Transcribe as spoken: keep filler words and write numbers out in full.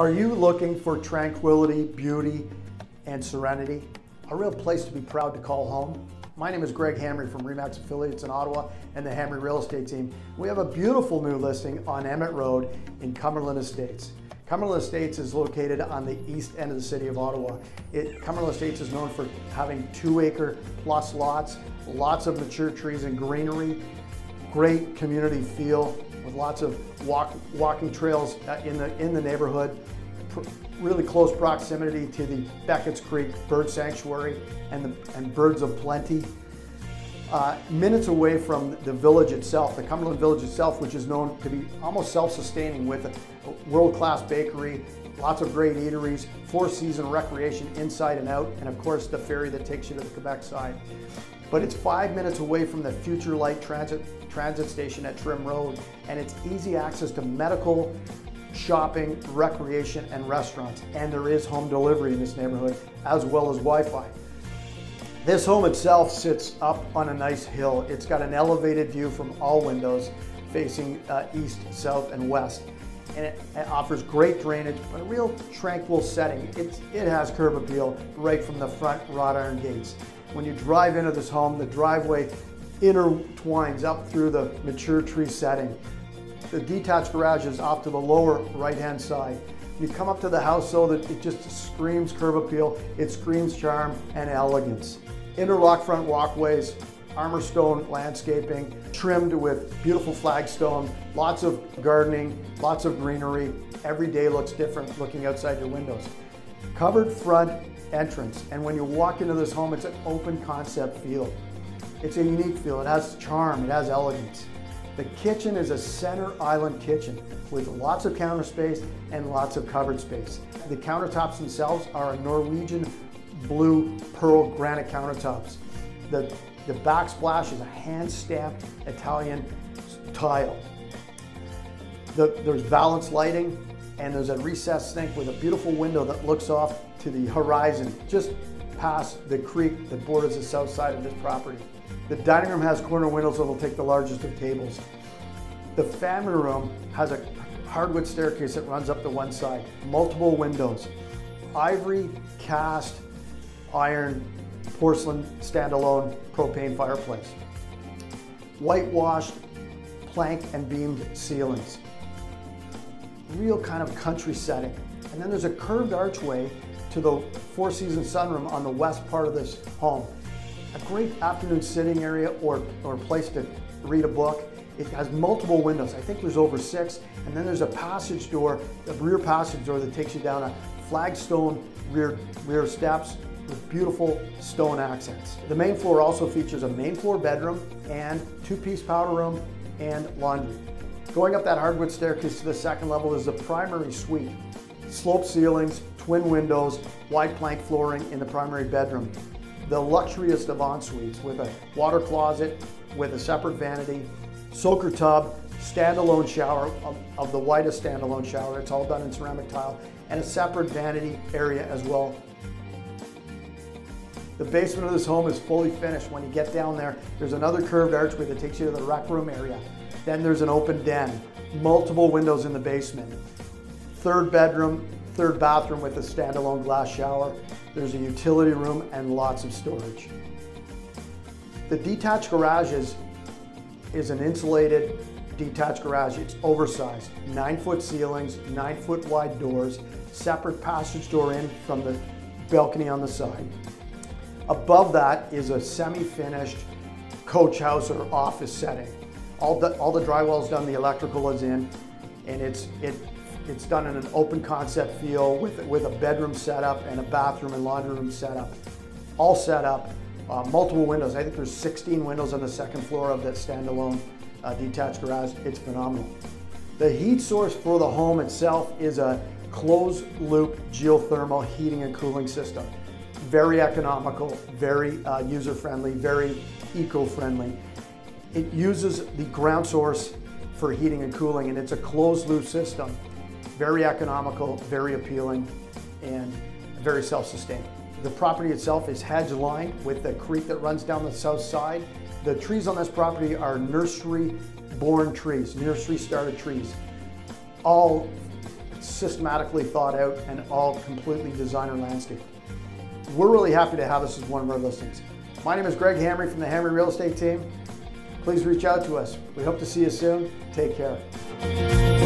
Are you looking for tranquility, beauty, and serenity? A real place to be proud to call home? My name is Greg Hamre from RE/MAX Affiliates in Ottawa and the Hamre Real Estate Team. We have a beautiful new listing on Emmett Road in Cumberland Estates. Cumberland Estates is located on the east end of the city of Ottawa. It, Cumberland Estates is known for having two acre plus lots, lots of mature trees and greenery, great community feel with lots of walk, walking trails in the, in the neighborhood. Really close proximity to the Beckett's Creek Bird Sanctuary and, the, and Birds of Plenty. Uh, minutes away from the village itself, the Cumberland Village itself, which is known to be almost self-sustaining with a world-class bakery, lots of great eateries, four-season recreation inside and out, and of course the ferry that takes you to the Quebec side. But it's five minutes away from the Future Light Transit, transit station at Trim Road, and it's easy access to medical, shopping, recreation, and restaurants, and there is home delivery in this neighborhood as well as Wi-Fi. This home itself sits up on a nice hill. It's got an elevated view from all windows facing uh, east, south, and west, and it, it offers great drainage, but a real tranquil setting. It's, it has curb appeal right from the front wrought iron gates. When you drive into this home, the driveway intertwines up through the mature tree setting. The detached garage is off to the lower right-hand side. You come up to the house so that it just screams curb appeal, it screams charm and elegance. Interlock front walkways, armor stone landscaping, trimmed with beautiful flagstone, lots of gardening, lots of greenery. Every day looks different looking outside your windows. Covered front entrance, and when you walk into this home, it's an open concept feel. It's a unique feel, it has charm, it has elegance. The kitchen is a center island kitchen with lots of counter space and lots of cupboard space. The countertops themselves are Norwegian blue pearl granite countertops. The, the backsplash is a hand-stamped Italian tile. The, there's balanced lighting, and there's a recessed sink with a beautiful window that looks off to the horizon, just past the creek that borders the south side of this property. The dining room has corner windows that will take the largest of tables. The family room has a hardwood staircase that runs up to one side, multiple windows, ivory cast iron porcelain standalone propane fireplace, whitewashed plank and beamed ceilings, real kind of country setting. And then there's a curved archway to the four season sunroom on the west part of this home. A great afternoon sitting area or, or place to read a book. It has multiple windows. I think there's over six. And then there's a passage door, a rear passage door that takes you down a flagstone rear, rear steps with beautiful stone accents. The main floor also features a main floor bedroom and two-piece powder room and laundry. Going up that hardwood staircase to the second level is the primary suite. Sloped ceilings, twin windows, wide plank flooring in the primary bedroom. The luxurious of en-suites with a water closet, with a separate vanity, soaker tub, standalone shower, of, of the widest standalone shower. It's all done in ceramic tile, and a separate vanity area as well. The basement of this home is fully finished. When you get down there, there's another curved archway that takes you to the rec room area. Then there's an open den, multiple windows in the basement. Third bedroom, third bathroom with a standalone glass shower. There's a utility room and lots of storage. The detached garage is, is an insulated detached garage. It's oversized, nine foot ceilings, nine foot wide doors, separate passage door in from the balcony on the side. Above that is a semi-finished coach house or office setting. All the, all the drywall is done, the electrical is in, and it's, it, It's done in an open concept feel with, with a bedroom setup and a bathroom and laundry room setup. All set up, uh, multiple windows. I think there's sixteen windows on the second floor of that standalone uh, detached garage. It's phenomenal. The heat source for the home itself is a closed loop geothermal heating and cooling system. Very economical, very uh, user-friendly, very eco-friendly. It uses the ground source for heating and cooling, and it's a closed loop system. Very economical, very appealing, and very self-sustaining. The property itself is hedge lined with the creek that runs down the south side. The trees on this property are nursery born trees, nursery started trees. All systematically thought out, and all completely designer landscape. We're really happy to have this as one of our listings. My name is Greg Hamre from the Hamre Real Estate Team. Please reach out to us. We hope to see you soon. Take care.